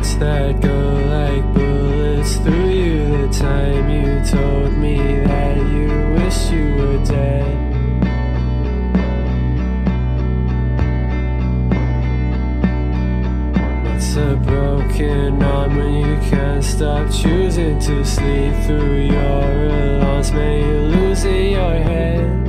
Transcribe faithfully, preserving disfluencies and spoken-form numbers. thoughts that go like bullets through you. The time you told me that you wish you were dead. A broken arm when you can't stop choosing to sleep through your alarms. May you lose in your head.